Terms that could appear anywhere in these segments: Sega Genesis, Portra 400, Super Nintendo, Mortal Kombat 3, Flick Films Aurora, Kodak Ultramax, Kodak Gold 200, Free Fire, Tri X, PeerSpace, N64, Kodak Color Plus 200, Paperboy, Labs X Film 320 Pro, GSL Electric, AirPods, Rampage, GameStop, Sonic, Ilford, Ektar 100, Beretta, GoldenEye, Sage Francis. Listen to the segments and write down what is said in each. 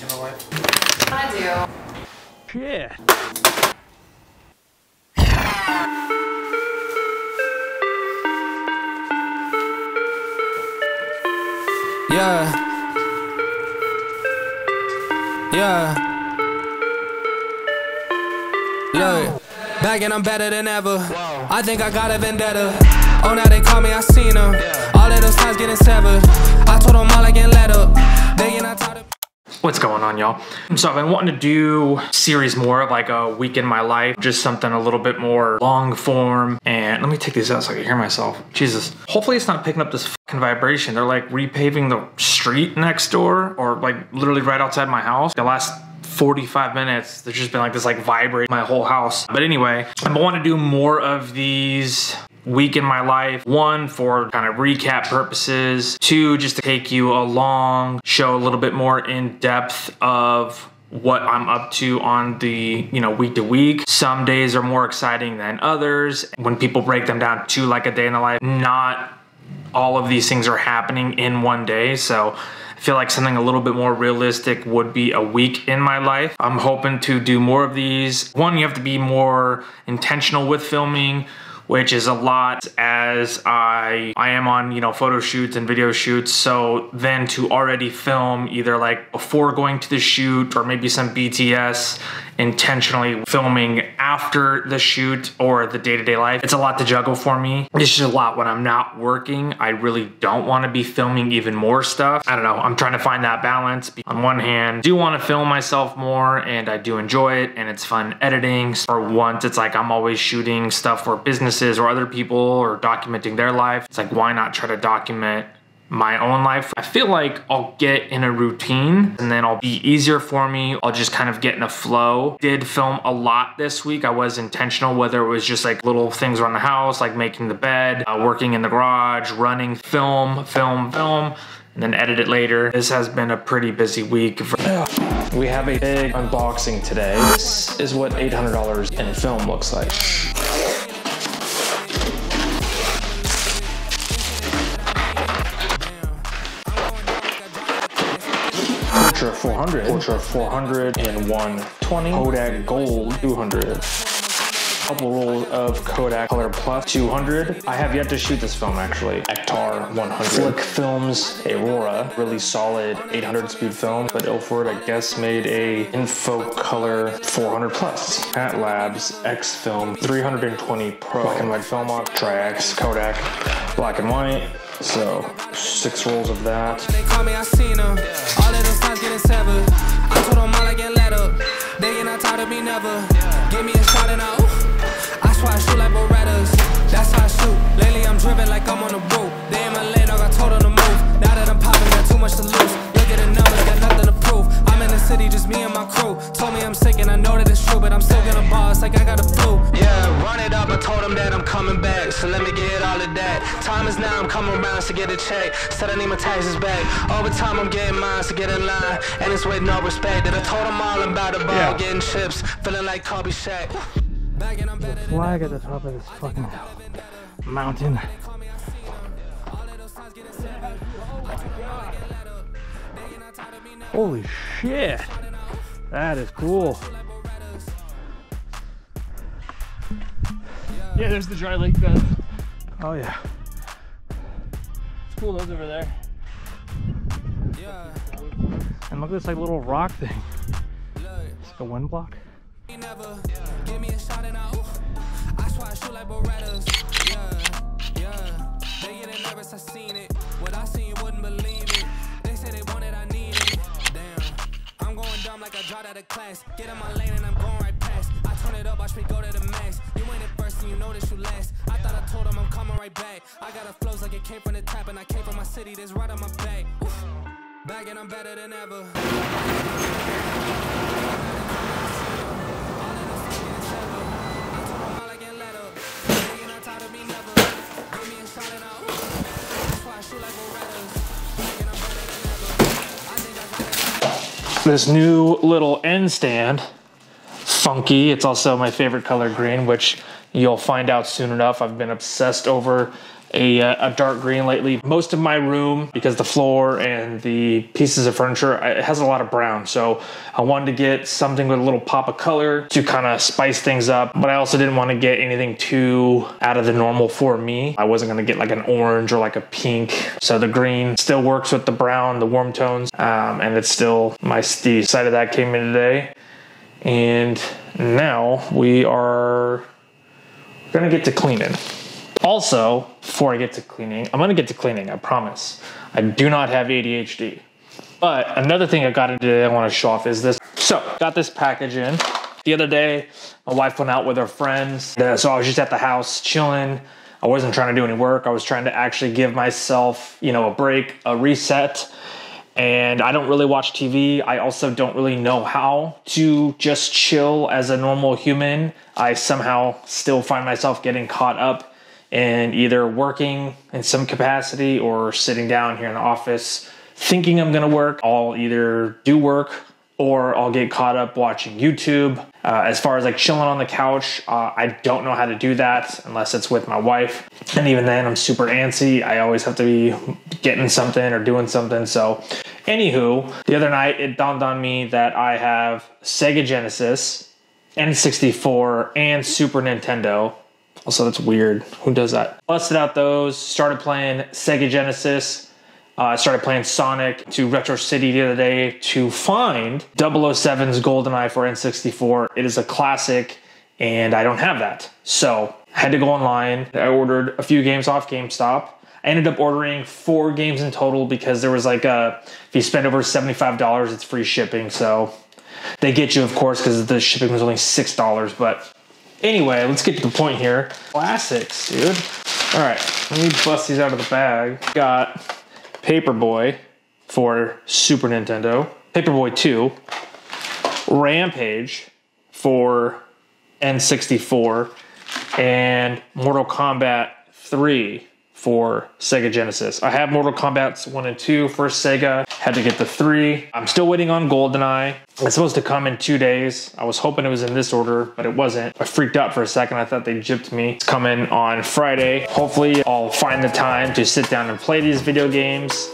taken away. I do. Yeah. Yeah. Yeah. Look, back and I'm better than ever. Whoa. I think I got a vendetta. Oh, now they call me, I seen them. Yeah. All of those times getting severed. I told them all I can let up. They and I taught them. What's going on, y'all? So I've been wanting to do series more of like a week in my life, just something a little bit more long form. And let me take these out so I can hear myself. Jesus. Hopefully it's not picking up this fucking vibration. They're like repaving the street next door or like literally right outside my house. The last 45 minutes, there's just been like this like vibrate my whole house. But anyway, I want to do more of these week in my life. One, for kind of recap purposes. Two, just to take you along, show a little bit more in depth of what I'm up to on the, you know, week to week. Some days are more exciting than others. When people break them down to like a day in the life, not all of these things are happening in one day. So I feel like something a little bit more realistic would be a week in my life. I'm hoping to do more of these. One, you have to be more intentional with filming, which is a lot, as I am on, you know, photo shoots and video shoots. So then to already film either like before going to the shoot or maybe some BTS, intentionally filming after the shoot or the day-to-day life, it's a lot to juggle for me. It's just a lot when I'm not working. I really don't want to be filming even more stuff. I don't know, I'm trying to find that balance. On one hand, I do want to film myself more and I do enjoy it and it's fun editing. For once, it's like I'm always shooting stuff for businesses or other people or documenting their life. It's like, why not try to document my own life? I feel like I'll get in a routine and then it'll be easier for me. I'll just kind of get in a flow. Did film a lot this week. I was intentional, whether it was just like little things around the house, like making the bed, working in the garage, running, film, and then edit it later. This has been a pretty busy week. We have a big unboxing today. This is what $800 in film looks like. Portra 400, Portra 400 and 120, Kodak Gold 200, couple rolls of Kodak Color Plus 200. I have yet to shoot this film actually. Ektar 100, Flick Films Aurora, really solid 800 speed film, but Ilford I guess made a info color 400 plus. At Labs X Film 320 Pro, black and white film off, Tri X, Kodak, black and white. So 6 rolls of that. They call me, I seen them. All of those times getting severed. I told them all I get let up. They ain't not tired of me never. Give me a shot and I oof. I swear I shoot like Berettas. That's how I shoot. Lately I'm driven like I'm on the road. They in my lane, dog, I told them to move. Now that I'm popping, got too much to lose. Look at the numbers, got nothing to prove. I'm in the city, just me and my crew. Told me I'm sick and I know that it's true, but I'm still gonna ball. It's like I got a flu. Yeah, run it up, I told them that I'm coming back. So let me get all of that. Time is now, I'm coming around to get a check. Said I need my taxes back. Over time, I'm getting mine, so get in line. And it's with no respect. That I told them all about the ball, yeah. Getting chips, feeling like Kobe Shaq. The flag at the top of this fucking mountain. Holy shit, that is cool. Yeah, there's the dry lake bed. Oh yeah. It's cool, those over there. Yeah. And look at this like little rock thing. It's like a wind block. Give me a shot and I swear I shoot like Berettas. Yeah, yeah. They getting nervous, I seen it. What I seen you wouldn't believe it. They said they wanted, I need it. Damn, I'm going dumb like I dropped out of class. Get in my lane and I'm going right past. I turn it up, watch me go to the max. You ain't at first and you know that you last. I thought I told them I'm coming right back. I got a flows like it came from the tap, and I came from my city that's right on my back. Oof. Back and I'm better than ever. This new little end stand, funky. It's also my favorite color green, which you'll find out soon enough. I've been obsessed over a dark green lately. Most of my room, because the floor and the pieces of furniture, it has a lot of brown. So I wanted to get something with a little pop of color to kind of spice things up. But I also didn't want to get anything too out of the normal for me. I wasn't going to get like an orange or like a pink. So the green still works with the brown, the warm tones. And it's still my side of that came in today. And now we are going to get to cleaning. Also, before I get to cleaning, I'm gonna get to cleaning, I promise. I do not have ADHD. But another thing I got into today I wanna show off is this. So, got this package in. The other day, my wife went out with her friends. So I was just at the house chilling. I wasn't trying to do any work. I was trying to actually give myself, you know, a break, a reset. And I don't really watch TV. I also don't really know how to just chill as a normal human. I somehow still find myself getting caught up and either working in some capacity or sitting down here in the office thinking I'm gonna work. I'll either do work or I'll get caught up watching YouTube. As far as like chilling on the couch, I don't know how to do that unless it's with my wife. And even then I'm super antsy. I always have to be getting something or doing something. So anywho, the other night it dawned on me that I have Sega Genesis, N64, and Super Nintendo. Also, that's weird. Who does that? Busted out those, started playing Sega Genesis, started playing Sonic, to Retro City the other day to find 007's GoldenEye for N64. It is a classic, and I don't have that. So, I had to go online. I ordered a few games off GameStop. I ended up ordering 4 games in total because there was like a, if you spend over $75, it's free shipping. So, they get you, of course, because the shipping was only $6, but... Anyway, let's get to the point here. Classics, dude. All right, let me bust these out of the bag. Got Paperboy for Super Nintendo, Paperboy 2, Rampage for N64, and Mortal Kombat 3 for Sega Genesis. I have Mortal Kombat 1 and 2 for Sega. Had to get the 3. I'm still waiting on GoldenEye. It's supposed to come in 2 days. I was hoping it was in this order, but it wasn't. I freaked out for a second. I thought they gypped me. It's coming on Friday. Hopefully, I'll find the time to sit down and play these video games.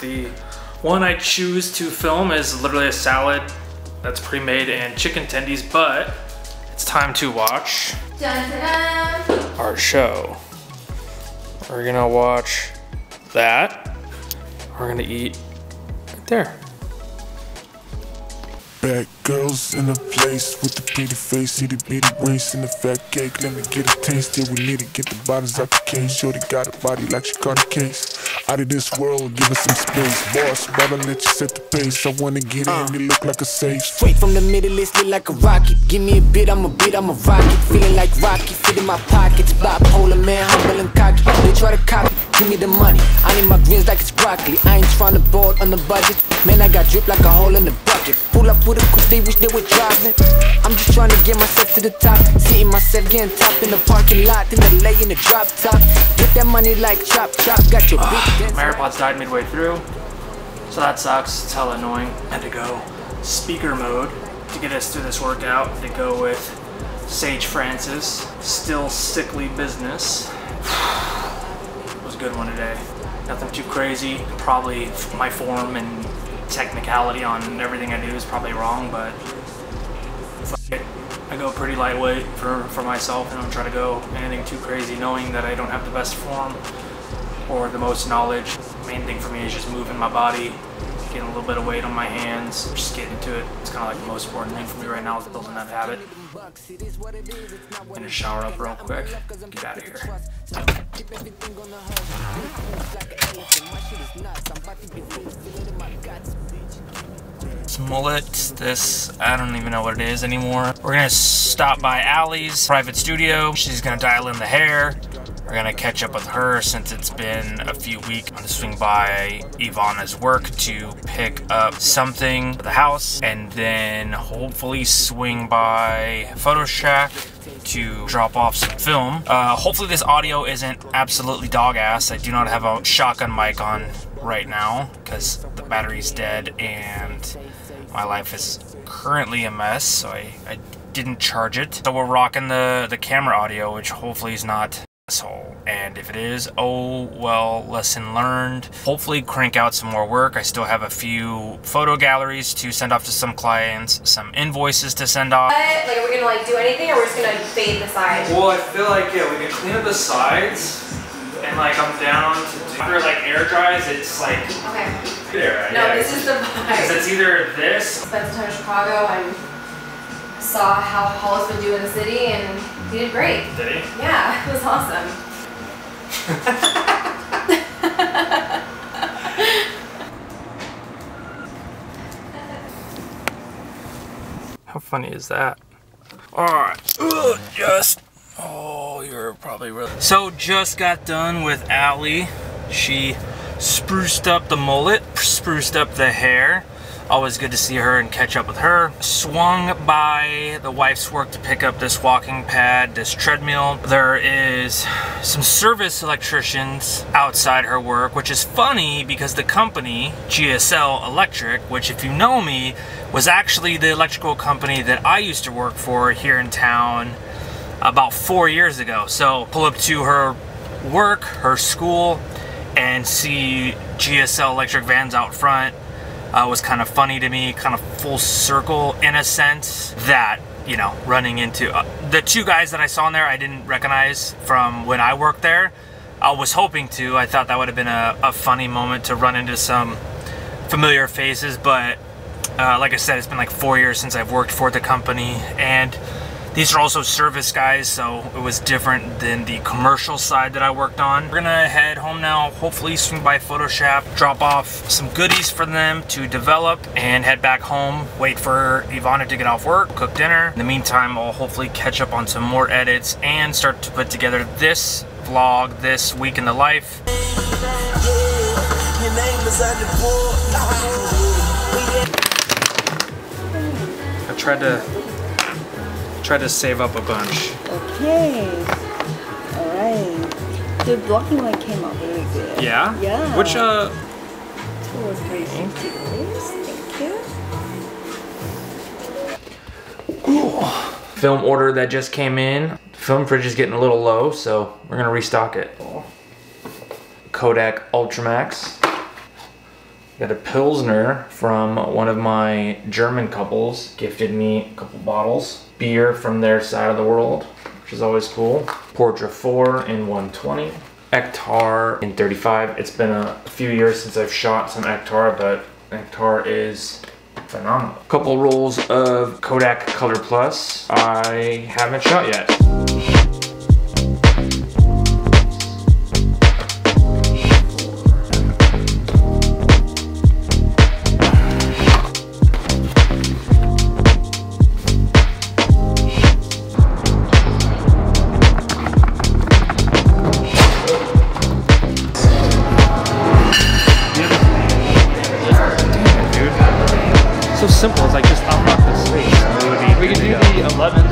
The one I choose to film is literally a salad that's pre-made and chicken tendies, but it's time to watch our show. We're gonna watch that. We're gonna eat right there. back. Girls in a place with the pretty face, see the beady waist and the fat cake. Let me get a taste, yeah, we need it. Get the bodies out the case. Shorty got a body like she caught a case. Out of this world, give us some space. Boss, about to let you set the pace. I wanna get in, it look like a safe. Straight from the middle, it's lit like a rocket. Give me a bit, I'm a rocket. Feeling like Rocky, fit in my pockets. Bipolar man, humble and cocky. They try to copy, give me the money. I need my greens like it's broccoli. I ain't trying to board on the budget. Man, I got drip like a hole in the bucket. Pull up with a coupe, they wish they were driving. I'm just trying to get myself to the top. Seeing myself getting top in the parking lot. Then I lay in the drop top. Get that money like chop chop. Got your beat. AirPods died midway through, so that sucks. It's hella annoying. Had to go speaker mode to get us through this workout. They go with Sage Francis. Still Sickly Business. It was a good one today. Nothing too crazy. Probably my form and technicality on everything I do is probably wrong, but I go pretty lightweight for myself, and I don't try to go anything too crazy, knowing that I don't have the best form or the most knowledge. The main thing for me is just moving my body, getting a little bit of weight on my hands, just getting to it. It's kind of like the most important thing for me right now is building that habit. I'm gonna shower up real quick, get out of here. Mullet, this, I don't even know what it is anymore. We're gonna stop by Allie's private studio. She's gonna dial in the hair. We're gonna catch up with her since it's been a few weeks. I'm gonna swing by Ivana's work to pick up something for the house, and then hopefully swing by Photo Shack to drop off some film. Hopefully this audio isn't absolutely dog ass. I do not have a shotgun mic on right now because the battery's dead and my life is currently a mess, so I didn't charge it. So we're rocking the camera audio, which hopefully is not asshole, and if it is, oh well, lesson learned. Hopefully crank out some more work. I still have a few photo galleries to send off to some clients, some invoices to send off. But, like, are we gonna like do anything, or we're just gonna fade the sides? Well, I feel like, yeah, we can clean up the sides, and like I'm down to do, after like air dries, it's like okay there. No, yeah, this is the vibe. Cause it's either this. Spent the time in Chicago and saw how Paul's been doing the city, and he did great. Did he? Yeah, it was awesome. How funny is that? Alright. Just... oh, you're probably really... So, just got done with Allie. She spruced up the mullet, spruced up the hair. Always good to see her and catch up with her. Swung by the wife's work to pick up this walking pad, this treadmill. There is some service electricians outside her work, which is funny because the company, GSL Electric, which if you know me, was actually the electrical company that I used to work for here in town about 4 years ago. So pull up to her work, her school, and see GSL Electric vans out front. Was kind of funny to me, kind of full circle in a sense that, you know, running into the two guys that I saw in there I didn't recognize from when I worked there. I was hoping to. I thought that would have been a funny moment to run into some familiar faces, but like I said, it's been like 4 years since I've worked for the company, and these are also service guys, so it was different than the commercial side that I worked on. We're gonna head home now, hopefully swing by Photo Shack, drop off some goodies for them to develop, and head back home, wait for Ivana to get off work, cook dinner. In the meantime, I'll hopefully catch up on some more edits and start to put together this vlog, this week in the life. Your name is on the board. I tried to save up a bunch. Okay. Alright. The blocking light came out really good. Yeah? Yeah. Which, 2 or 3 centimeters. Thank you. Ooh. Film order that just came in. The film fridge is getting a little low, so we're gonna restock it. Kodak Ultramax. Got a Pilsner from one of my German couples. Gifted me a couple bottles. Beer from their side of the world, which is always cool. Portra 4 in 120. Ektar in 35. It's been a few years since I've shot some Ektar, but Ektar is phenomenal. Couple rolls of Kodak Color Plus. I haven't shot yet. Simple, it's like just unlock the space. We can do the 11.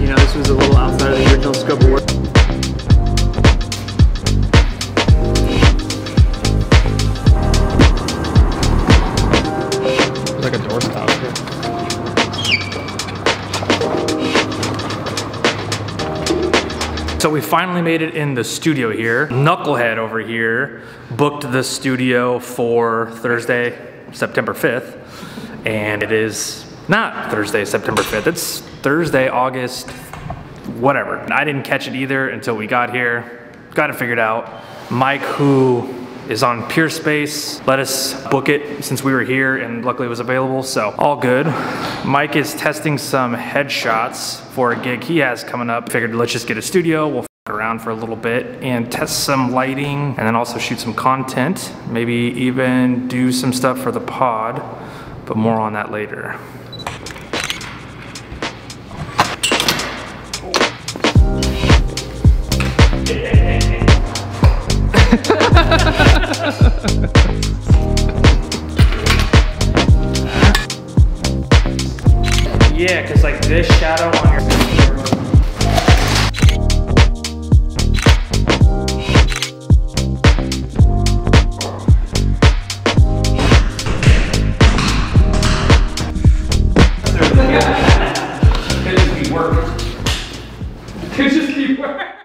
You know, this was a little outside of the original scope of work. So we finally made it in the studio here. Knucklehead over here booked the studio for Thursday, September 5th. And it is not Thursday, September 5th. It's Thursday, August, whatever. And I didn't catch it either until we got here. Got it figured out. Mike, who is on PeerSpace, let us book it since we were here and luckily it was available, so all good. Mike is testing some headshots for a gig he has coming up. Figured let's just get a studio, we'll f around for a little bit and test some lighting and then also shoot some content, maybe even do some stuff for the pod, but more on that later. Yeah, cause like this shadow on your could just be working.